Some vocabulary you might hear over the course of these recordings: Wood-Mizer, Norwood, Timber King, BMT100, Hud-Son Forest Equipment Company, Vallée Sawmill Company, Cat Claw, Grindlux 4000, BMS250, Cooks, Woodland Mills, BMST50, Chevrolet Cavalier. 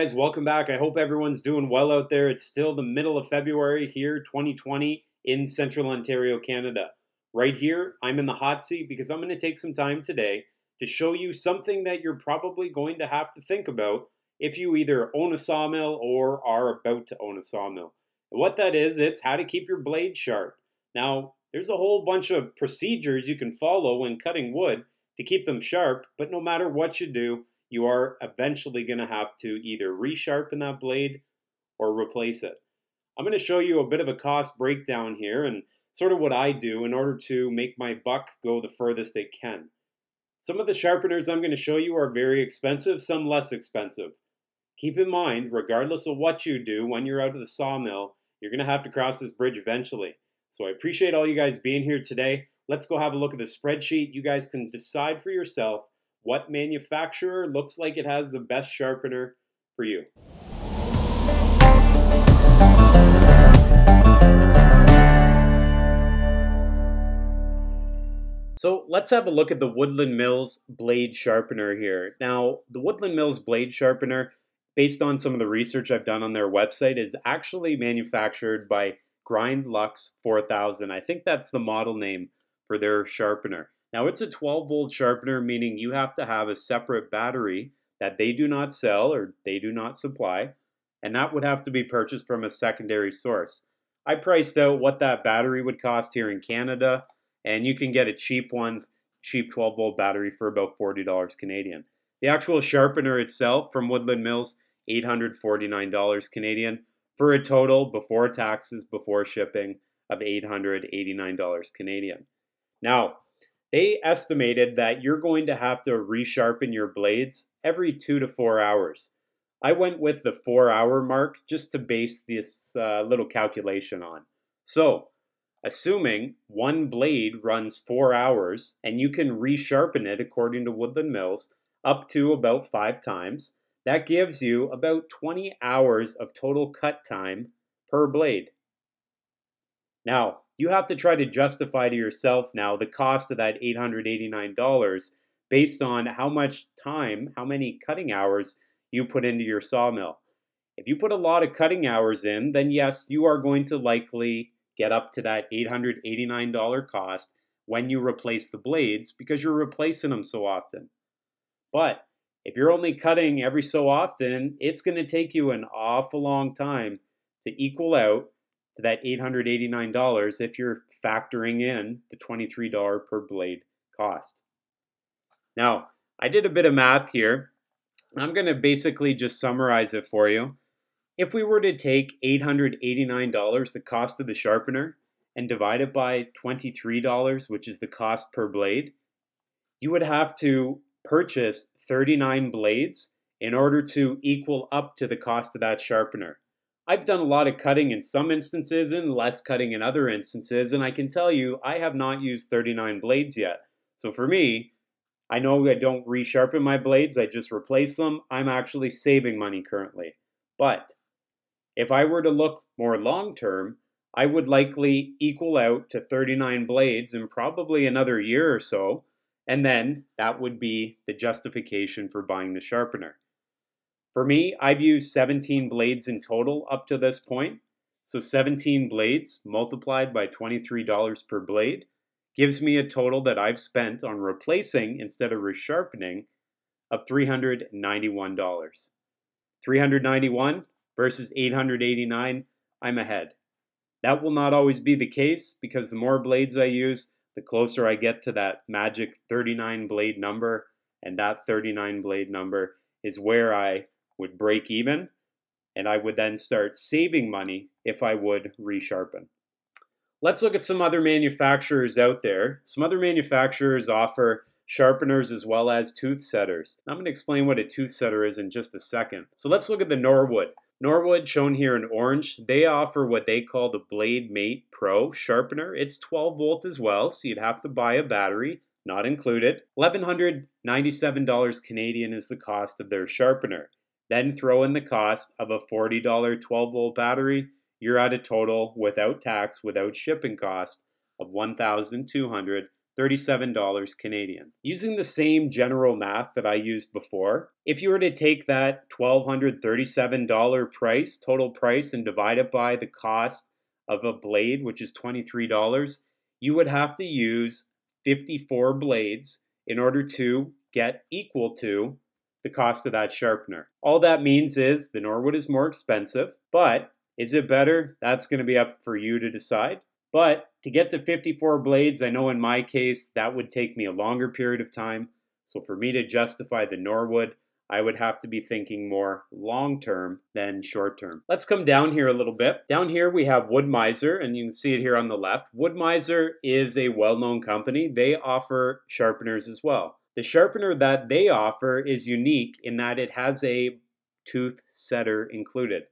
Guys, welcome back. I hope everyone's doing well out there. It's still the middle of February here, 2020, in Central Ontario, Canada. Right here, I'm in the hot seat because I'm going to take some time today to show you something that you're probably going to have to think about if you either own a sawmill or are about to own a sawmill. And what that is, it's how to keep your blade sharp. Now, there's a whole bunch of procedures you can follow when cutting wood to keep them sharp, but no matter what you do, you are eventually going to have to either resharpen that blade or replace it. I'm going to show you a bit of a cost breakdown here and sort of what I do in order to make my buck go the furthest it can. Some of the sharpeners I'm going to show you are very expensive, some less expensive. Keep in mind, regardless of what you do when you're out of the sawmill, you're going to have to cross this bridge eventually. So I appreciate all you guys being here today. Let's go have a look at the spreadsheet. You guys can decide for yourself what manufacturer looks like it has the best sharpener for you. So let's have a look at the Woodland Mills blade sharpener here. Now, the Woodland Mills blade sharpener, based on some of the research I've done on their website, is actually manufactured by Grindlux 4000. I think that's the model name for their sharpener. Now, it's a 12-volt sharpener, meaning you have to have a separate battery that they do not sell or they do not supply, and that would have to be purchased from a secondary source. I priced out what that battery would cost here in Canada, and you can get a cheap one, cheap 12-volt battery for about $40 Canadian. The actual sharpener itself from Woodland Mills, $849 Canadian, for a total, before taxes, before shipping, of $889 Canadian. Now, they estimated that you're going to have to resharpen your blades every 2 to 4 hours. I went with the 4-hour mark just to base this little calculation on. So, assuming one blade runs 4 hours and you can resharpen it, according to Woodland Mills, up to about 5 times, that gives you about 20 hours of total cut time per blade. Now, you have to try to justify to yourself now the cost of that $889 based on how much time, how many cutting hours you put into your sawmill. If you put a lot of cutting hours in, then yes, you are going to likely get up to that $889 cost when you replace the blades because you're replacing them so often. But if you're only cutting every so often, it's going to take you an awful long time to equal out to that $889 if you're factoring in the $23 per blade cost. Now, I did a bit of math here, and I'm going to basically just summarize it for you. If we were to take $889, the cost of the sharpener, and divide it by $23, which is the cost per blade, you would have to purchase 39 blades in order to equal up to the cost of that sharpener. I've done a lot of cutting in some instances and less cutting in other instances, and I can tell you I have not used 39 blades yet. So for me, I know I don't resharpen my blades, I just replace them. I'm actually saving money currently. But if I were to look more long-term, I would likely equal out to 39 blades in probably another year or so, and then that would be the justification for buying the sharpener. For me, I've used 17 blades in total up to this point, so 17 blades multiplied by $23 per blade gives me a total that I've spent on replacing instead of resharpening of $391. $391 versus $889, I'm ahead. That will not always be the case because the more blades I use, the closer I get to that magic 39 blade number, and that 39 blade number is where I would break even, and I would then start saving money if I would resharpen. Let's look at some other manufacturers out there. Some other manufacturers offer sharpeners as well as tooth setters. I'm going to explain what a tooth setter is in just a second. So let's look at the Norwood. Norwood, shown here in orange, they offer what they call the Blade Mate Pro sharpener. It's 12 volt as well, so you'd have to buy a battery, not included. $1,197 Canadian is the cost of their sharpener. Then throw in the cost of a $40 12-volt battery, you're at a total without tax, without shipping cost of $1,236 $37 Canadian. Using the same general math that I used before, if you were to take that $1,237 price, total price, and divide it by the cost of a blade, which is $23, you would have to use 54 blades in order to get equal to the cost of that sharpener. All that means is the Norwood is more expensive, but is it better? That's going to be up for you to decide. But to get to 54 blades, I know in my case, that would take me a longer period of time. So for me to justify the Norwood, I would have to be thinking more long-term than short-term. Let's come down here a little bit. Down here we have Wood-Mizer, and you can see it here on the left. Wood-Mizer is a well-known company. They offer sharpeners as well. The sharpener that they offer is unique in that it has a tooth setter included.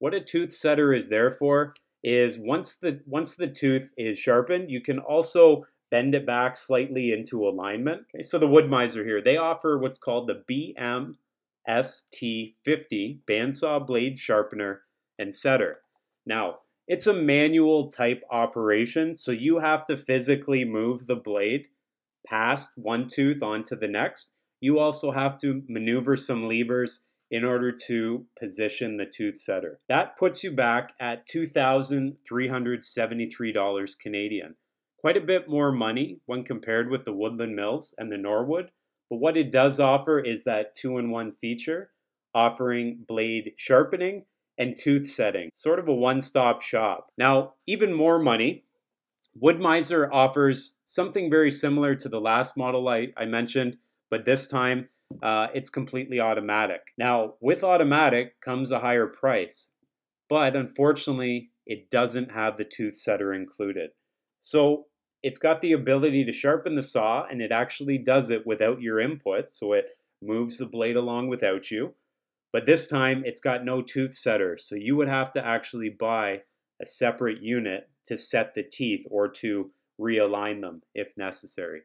What a tooth setter is there for is once the tooth is sharpened, you can also bend it back slightly into alignment. Okay, so the Wood-Mizer here, they offer what's called the BMST50 bandsaw blade sharpener and setter. Now, it's a manual type operation, so you have to physically move the blade past one tooth onto the next. You also have to maneuver some levers in order to position the tooth setter. That puts you back at $2,373 Canadian. Quite a bit more money when compared with the Woodland Mills and the Norwood, but what it does offer is that two-in-one feature, offering blade sharpening and tooth setting. Sort of a one-stop shop. Now, even more money, Wood-Mizer offers something very similar to the last model I mentioned, but this time it's completely automatic. Now, with automatic comes a higher price, but unfortunately, it doesn't have the tooth setter included. So it's got the ability to sharpen the saw, and it actually does it without your input, so it moves the blade along without you. But this time, it's got no tooth setter, so you would have to actually buy a separate unit to set the teeth or to realign them if necessary.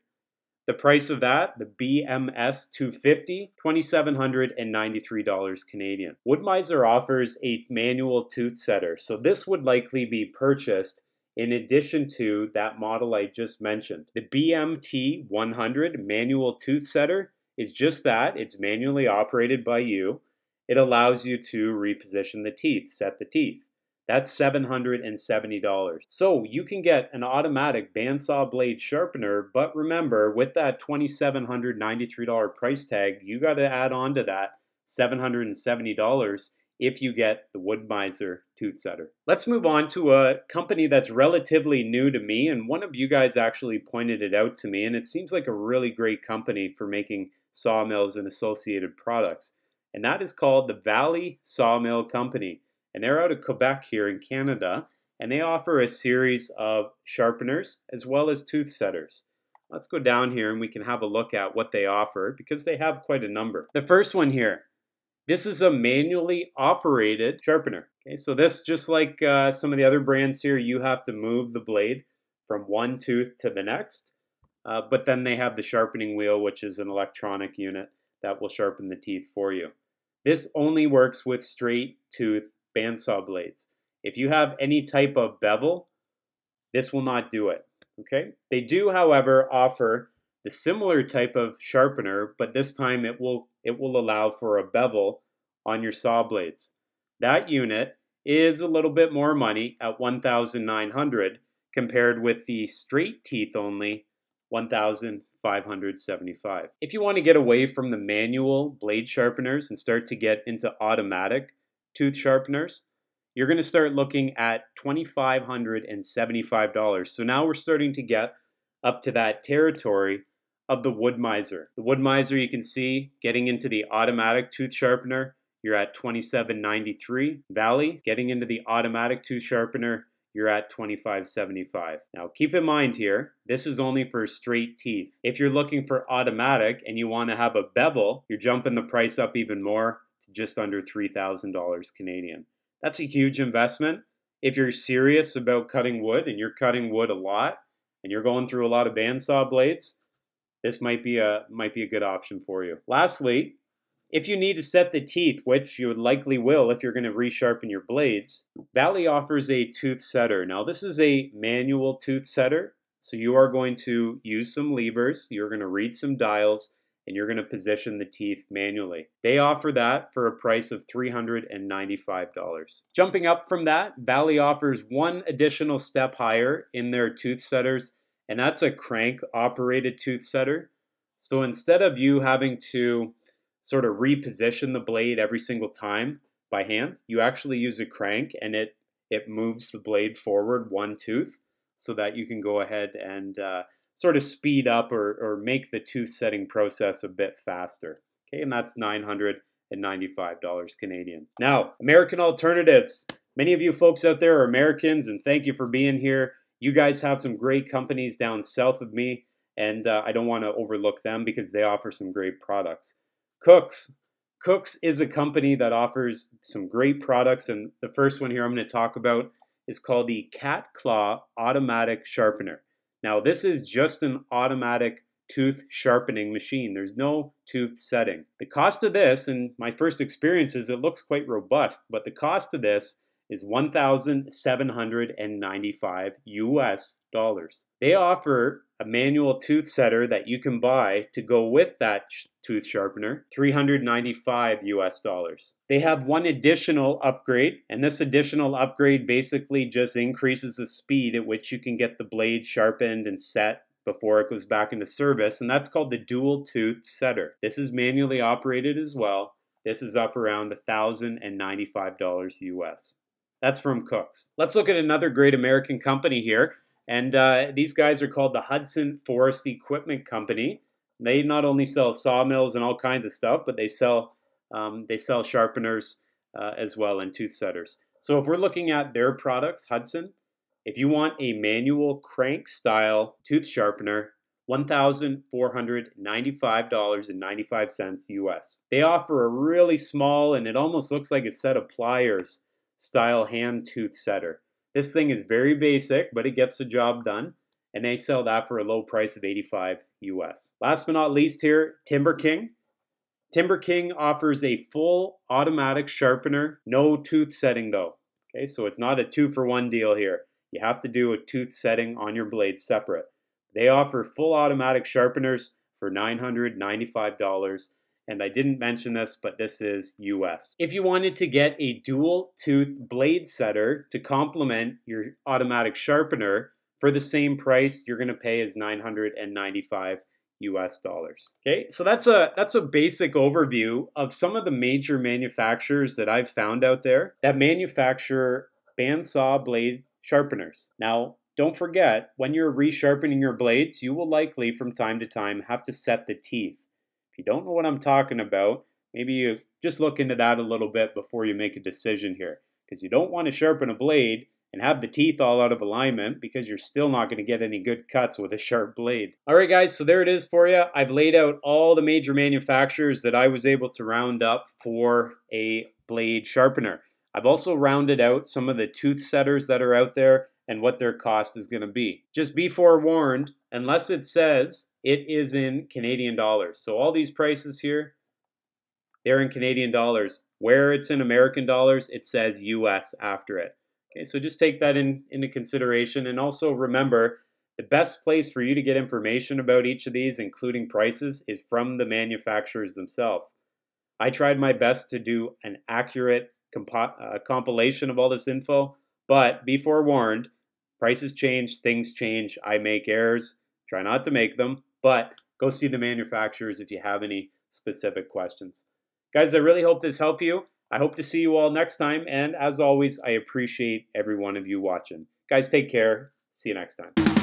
The price of that, the BMS250, $2,793 Canadian. Wood-Mizer offers a manual tooth setter, so this would likely be purchased in addition to that model I just mentioned. The BMT100 manual tooth setter is just that, it's manually operated by you. It allows you to reposition the teeth, set the teeth. That's $770. So you can get an automatic bandsaw blade sharpener, but remember, with that $2,793 price tag, you got to add on to that $770 if you get the Wood-Mizer tooth setter. Let's move on to a company that's relatively new to me, and one of you guys actually pointed it out to me, and it seems like a really great company for making sawmills and associated products, and that is called the Vallée Sawmill Company. And they're out of Quebec here in Canada, and they offer a series of sharpeners as well as tooth setters. Let's go down here and we can have a look at what they offer because they have quite a number. The first one here, this is a manually operated sharpener. Okay, so this, just like some of the other brands here, you have to move the blade from one tooth to the next, but then they have the sharpening wheel, which is an electronic unit that will sharpen the teeth for you. This only works with straight tooth bandsaw blades. If you have any type of bevel, this will not do it. Okay? They do, however, offer the similar type of sharpener, but this time it will allow for a bevel on your saw blades. That unit is a little bit more money at $1,900 compared with the straight teeth only $1,575. If you want to get away from the manual blade sharpeners and start to get into automatic tooth sharpeners, you're going to start looking at $2,575. So now we're starting to get up to that territory of the Wood-Mizer. The Wood-Mizer, you can see, getting into the automatic tooth sharpener, you're at $2,793. Vallée, getting into the automatic tooth sharpener, you're at $2,575. Now keep in mind here, this is only for straight teeth. If you're looking for automatic and you want to have a bevel, you're jumping the price up even more, just under $3,000 Canadian. That's a huge investment. If you're serious about cutting wood and you're cutting wood a lot and you're going through a lot of bandsaw blades, this might be a good option for you. Lastly, if you need to set the teeth, which you likely will if you're going to resharpen your blades, Vallée offers a tooth setter. Now this is a manual tooth setter, So you are going to use some levers, you're going to read some dials, and you're going to position the teeth manually. They offer that for a price of $395. Jumping up from that, Vallée offers one additional step higher in their tooth setters, and that's a crank-operated tooth setter. So instead of you having to sort of reposition the blade every single time by hand, you actually use a crank and it moves the blade forward one tooth so that you can go ahead and sort of speed up or make the tooth setting process a bit faster. Okay, and that's $995 Canadian. Now, American alternatives. Many of you folks out there are Americans, and thank you for being here. You guys have some great companies down south of me, and I don't want to overlook them because they offer some great products. Cooks. Cooks is a company that offers some great products, and the first one here I'm going to talk about is called the Cat Claw Automatic Sharpener. Now, this is just an automatic tooth sharpening machine. There's no tooth setting. The cost of this, and my first experience is it looks quite robust, but the cost of this is $1,795 US. They offer a manual tooth setter that you can buy to go with that tooth sharpener, $395 US. They have one additional upgrade, and this additional upgrade basically just increases the speed at which you can get the blade sharpened and set before it goes back into service, and that's called the dual tooth setter. This is manually operated as well. This is up around $1,095 US. That's from Cooks. Let's look at another great American company here. And these guys are called the Hud-Son Forest Equipment Company. They not only sell sawmills and all kinds of stuff, but they sell sharpeners as well and tooth setters. So if we're looking at their products, Hud-Son, if you want a manual crank style tooth sharpener, $1,495.95 US. They offer a really small, and it almost looks like a set of pliers style hand tooth setter. This thing is very basic, but it gets the job done, and they sell that for a low price of $85 US. Last but not least here, Timber King. Timber King offers a full automatic sharpener, no tooth setting though. Okay, so it's not a 2-for-1 deal here. You have to do a tooth setting on your blade separate. They offer full automatic sharpeners for $995, and I didn't mention this, but this is US. If you wanted to get a dual tooth blade setter to complement your automatic sharpener for the same price, you're gonna pay is $995 US. Okay, so that's a basic overview of some of the major manufacturers that I've found out there that manufacture bandsaw blade sharpeners. Now, don't forget, when you're resharpening your blades, you will likely from time to time have to set the teeth. If you don't know what I'm talking about, maybe you just look into that a little bit before you make a decision here, because you don't want to sharpen a blade and have the teeth all out of alignment, because you're still not going to get any good cuts with a sharp blade. All right, guys, so there it is for you. I've laid out all the major manufacturers that I was able to round up for a blade sharpener. I've also rounded out some of the tooth setters that are out there and what their cost is going to be. Just be forewarned, unless it says it is in Canadian dollars. So all these prices here, they're in Canadian dollars. Where it's in American dollars, it says US after it. Okay, so just take that into consideration, and also remember, the best place for you to get information about each of these, including prices, is from the manufacturers themselves. I tried my best to do an accurate compilation of all this info, but be forewarned, prices change, things change, I make errors, try not to make them, but go see the manufacturers if you have any specific questions. Guys, I really hope this helped you. I hope to see you all next time, and as always, I appreciate every one of you watching. Guys, take care. See you next time.